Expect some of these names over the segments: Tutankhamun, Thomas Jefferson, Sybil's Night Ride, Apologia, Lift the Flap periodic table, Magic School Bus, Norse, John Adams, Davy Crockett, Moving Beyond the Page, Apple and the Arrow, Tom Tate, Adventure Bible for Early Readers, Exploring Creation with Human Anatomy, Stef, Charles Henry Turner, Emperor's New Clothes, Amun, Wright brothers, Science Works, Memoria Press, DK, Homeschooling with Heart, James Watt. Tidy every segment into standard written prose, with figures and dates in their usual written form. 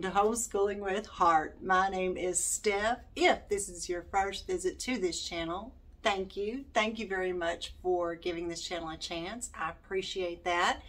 welcome to Homeschooling with Heart. My name is Steph. If this is your first visit to this channel, thank you. Thank you very much for giving this channel a chance. I appreciate that.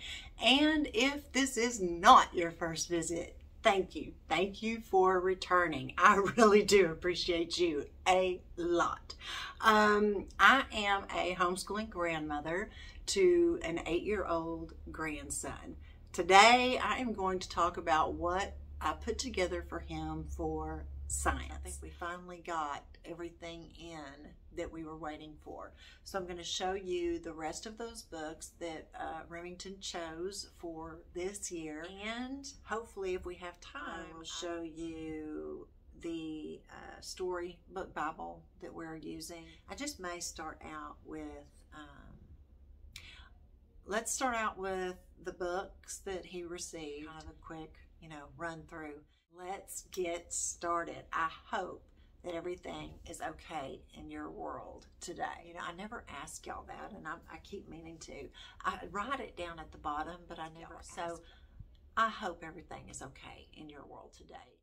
And if this is not your first visit, thank you. Thank you for returning. I really do appreciate you a lot. I am a homeschooling grandmother to an 8-year-old grandson. Today, I am going to talk about what I put together for him for science. I think we finally got everything in that we were waiting for. So I'm going to show you the rest of those books that Remington chose for this year. And hopefully, if we have time, I will show you the story book Bible that we're using. I just may start out with let's start out with the books that he received. Kind of a quick, run through. Let's get started. I hope that everything is okay in your world today. I never ask y'all that, and I keep meaning to. I write it down at the bottom, but I never ask. So I hope everything is okay in your world today.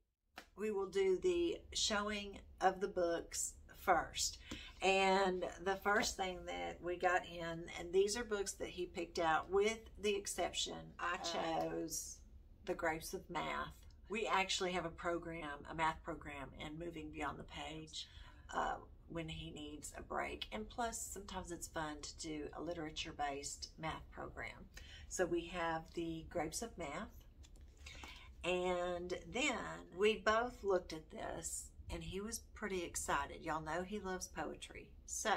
We will do the showing of the books first. And the first thing that we got in, and these are books that he picked out with the exception, I chose The Grapes of Math. We actually have a math program in Moving Beyond the Page when he needs a break. And plus, sometimes it's fun to do a literature-based math program. So we have The Grapes of Math. And then we both looked at this, and he was pretty excited. Y'all know he loves poetry. So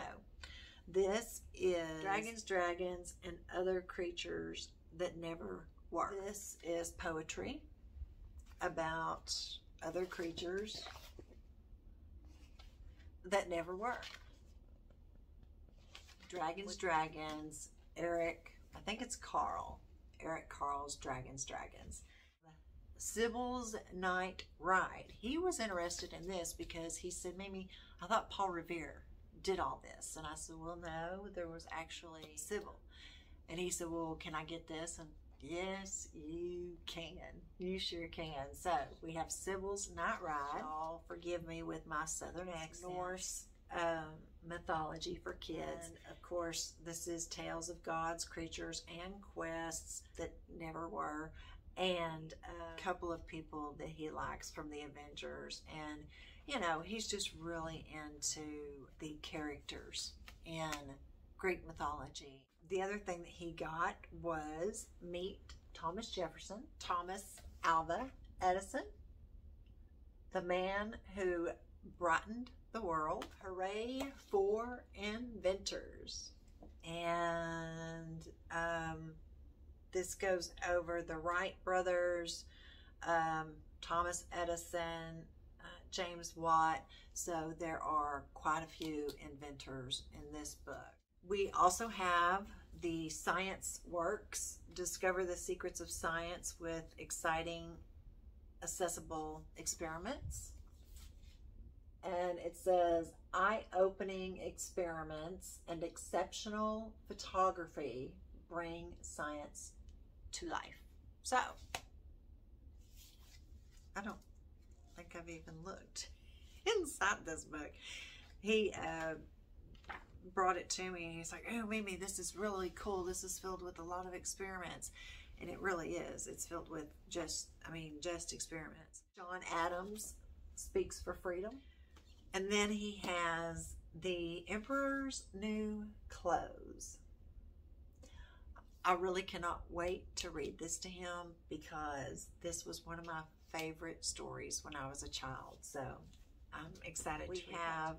this is Dragons, Dragons, and Other Creatures That Never Were. This is poetry about other creatures that never were. Dragons, Dragons, Eric, I think it's Carl. Eric Carl's Dragons, Dragons. Sybil's Night Ride. He was interested in this because he said, Mimi, I thought Paul Revere did all this. And I said, well, no, there was actually Sybil. And he said, well, can I get this? And yes, you can. You sure can. So we have Sybil's Night Ride. Y'all forgive me with my southern accent. Norse mythology for kids. And of course, this is Tales of Gods, Creatures, and Quests That Never Were. And a couple of people that he likes from the Avengers. And, he's just really into the characters in Greek mythology. The other thing that he got was Meet Thomas Jefferson, Thomas Alva Edison, the man who brightened the world. Hooray for inventors. And this goes over the Wright brothers, Thomas Edison, James Watt. So there are quite a few inventors in this book. We also have the Science Works, Discover the Secrets of Science with Exciting, Accessible Experiments. And it says, eye-opening experiments and exceptional photography bring science to life. So, I don't think I've even looked inside this book. He brought it to me and he's like, oh, Mimi, this is really cool. This is filled with a lot of experiments. And it really is. It's filled with just experiments. John Adams Speaks for Freedom. And then he has The Emperor's New Clothes. I really cannot wait to read this to him because this was one of my favorite stories when I was a child. So I'm excited to read. We have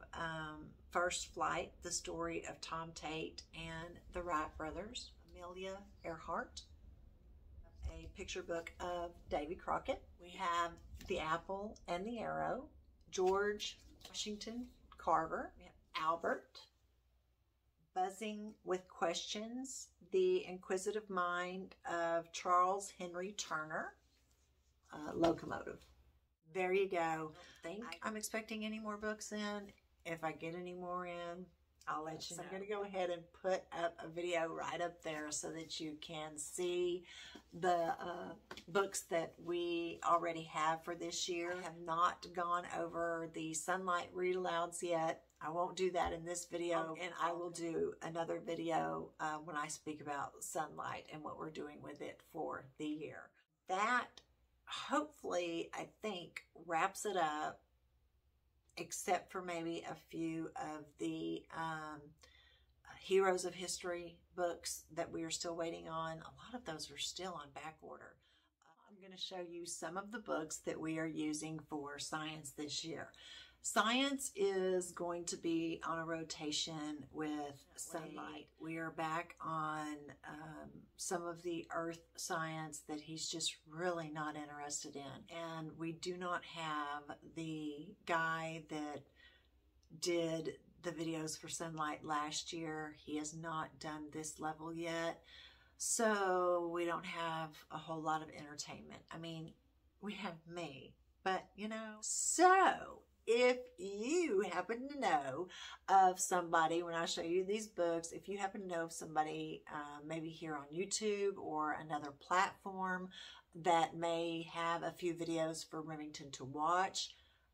First Flight, the story of Tom Tate and the Wright brothers, Amelia Earhart, a picture book of Davy Crockett. We have The Apple and the Arrow, George Washington Carver, we have Albert, Buzzing with Questions, The Inquisitive Mind of Charles Henry Turner, Locomotive. There you go. I don't think I'm expecting any more books in. If I get any more in, I'll let you know. I'm going to go ahead and put up a video right up there so that you can see the books that we already have for this year. I have not gone over the Sunlight Read Alouds yet. I won't do that in this video, and I will do another video when I speak about sunlight and what we're doing with it for the year. That hopefully, I think, wraps it up, except for maybe a few of the Heroes of History books that we are still waiting on. A lot of those are still on back order. I'm going to show you some of the books that we are using for science this year. Science is going to be on a rotation with sunlight. We are back on some of the earth science that he's just really not interested in. And we do not have the guy that did the videos for sunlight last year. He has not done this level yet. So we don't have a whole lot of entertainment. I mean, we have me, but you know, so if you happen to know of somebody, when I show you these books, if you happen to know of somebody maybe here on YouTube or another platform that may have a few videos for Remington to watch,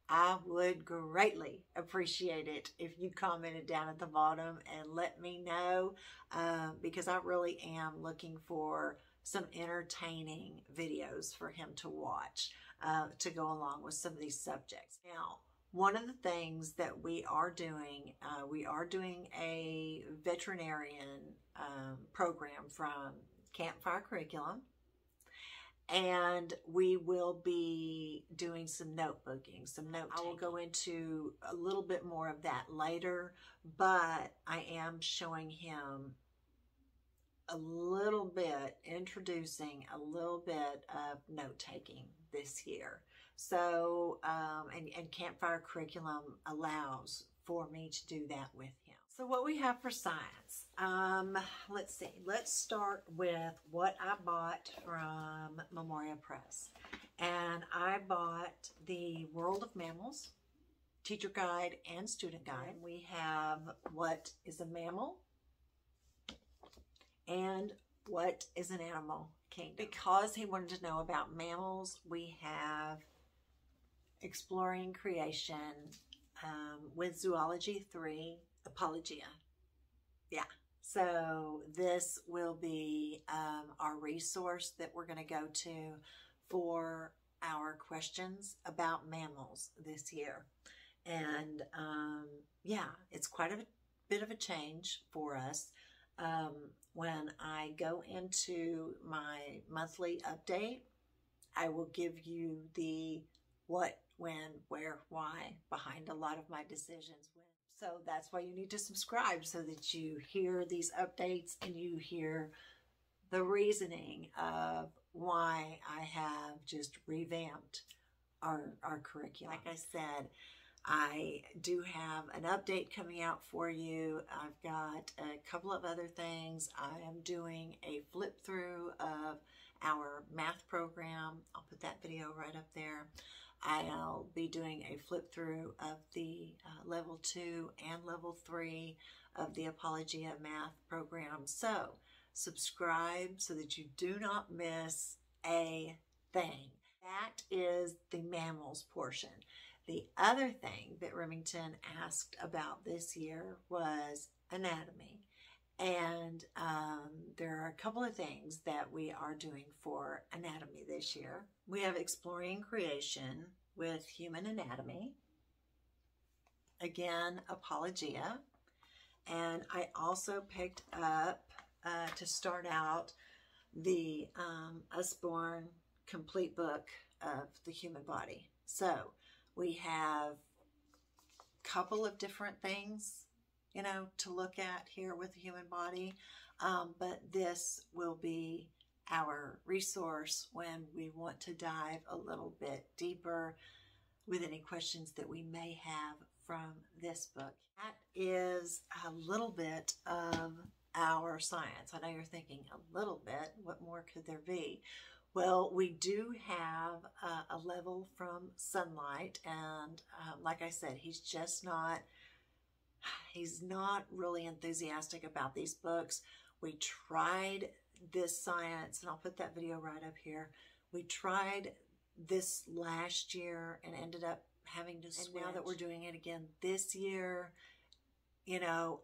I would greatly appreciate it if you commented down at the bottom and let me know, because I really am looking for some entertaining videos for him to watch to go along with some of these subjects. Now, one of the things that we are doing a veterinarian program from Campfire Curriculum, and we will be doing some notebooking, some note taking. I will go into a little bit more of that later, but I am showing him a little bit, introducing a little bit of note taking this year. So, and Campfire Curriculum allows for me to do that with him. So what we have for science, let's see, let's start with what I bought from Memoria Press. And I bought the World of Mammals, Teacher Guide and Student Guide. And we have What is a Mammal and What is an Animal Kingdom. Because he wanted to know about mammals, we have Exploring Creation with Zoology 3, Apologia. Yeah, so this will be our resource that we're going to go to for our questions about mammals this year. And yeah, it's quite a bit of a change for us. When I go into my monthly update, I will give you the what, when, where, why behind a lot of my decisions. So that's why you need to subscribe, so that you hear these updates and you hear the reasoning of why I have just revamped our curriculum. Like I said, I do have an update coming out for you. I've got a couple of other things. I am doing a flip through of our math program. I'll put that video right up there. I'll be doing a flip through of the level 2 and level 3 of the Apologia math program. So subscribe so that you do not miss a thing. That is the mammals portion. The other thing that Remington asked about this year was anatomy. And there are a couple of things that we are doing for anatomy this year. We have Exploring Creation with Human Anatomy. Again, Apologia. And I also picked up, to start out, the Usborne Complete Book of the Human Body. So we have a couple of different things, you know, to look at here with the human body. But this will be our resource when we want to dive a little bit deeper with any questions that we may have from this book. That is a little bit of our science. I know you're thinking, a little bit, what more could there be? Well, we do have a level from sunlight, and like I said, he's just not He's not really enthusiastic about these books. We tried this science, and I'll put that video right up here. We tried this last year and ended up having to switch. And now that we're doing it again this year, you know,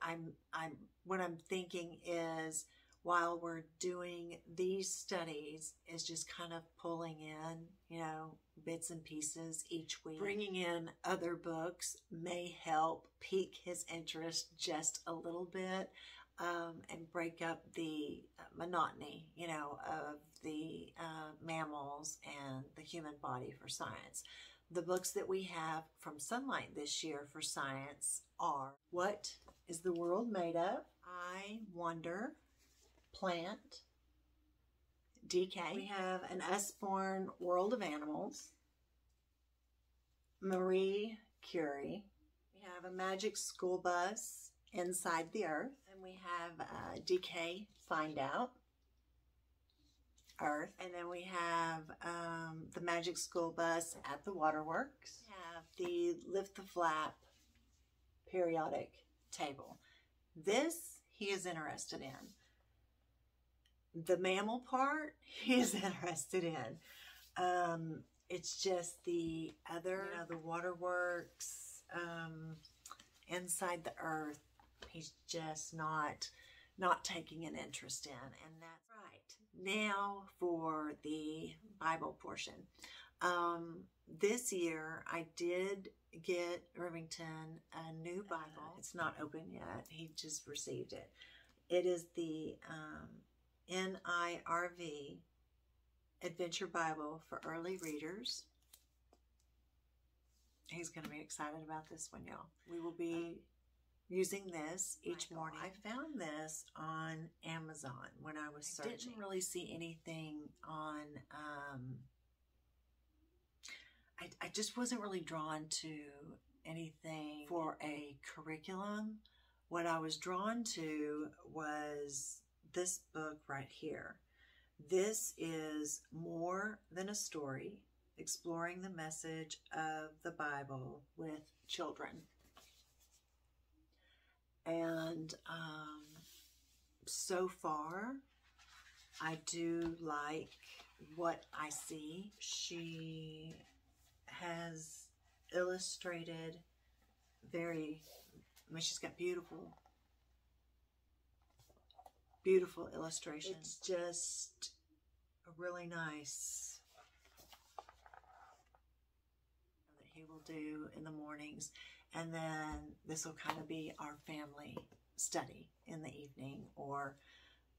what I'm thinking is, while we're doing these studies, is just kind of pulling in, you know, bits and pieces each week. Bringing in other books may help pique his interest just a little bit, and break up the monotony, you know, of the mammals and the human body for science. The books that we have from Sunlight this year for science are What is the World Made Of? I Wonder, Plant, DK. We have an Usborne World of Animals, Marie Curie. We have a Magic School Bus, Inside the Earth. And we have DK, Find Out, Earth. And then we have the Magic School Bus at the Waterworks. We have the Lift the Flap periodic table. This he is interested in. The mammal part, he is interested in. It's just the other, you know, the Waterworks, Inside the Earth, he's just not taking an interest in. And that's right. Now for the Bible portion. This year, I did get Remington a new Bible. It's not open yet. He just received it. It is the NIRV Adventure Bible for Early Readers. He's going to be excited about this one, y'all. We will be using this each morning. I found this on Amazon when I was searching. I didn't really see anything on, I just wasn't really drawn to anything for a curriculum. What I was drawn to was this book right here. This is More Than a Story, Exploring the Message of the Bible with Children. And so far, I do like what I see. She has illustrated she's got beautiful illustrations. It's just a really nice that he will do in the mornings. And then this will kind of be our family study in the evening, or,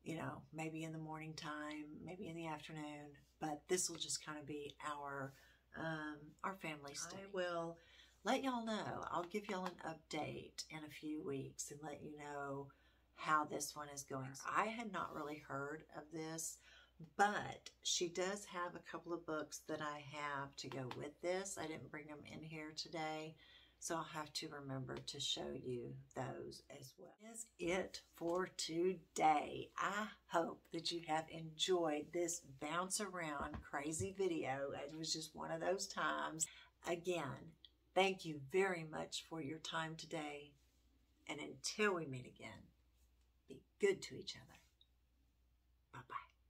you know, maybe in the morning time, maybe in the afternoon. But this will just kind of be our family study. I will let y'all know. I'll give y'all an update in a few weeks and let you know how this one is going. I had not really heard of this, but she does have a couple of books that I have to go with this. I didn't bring them in here today, so I'll have to remember to show you those as well. That is it for today. I hope that you have enjoyed this bounce around crazy video. It was just one of those times. Again, thank you very much for your time today. And until we meet again, be good to each other.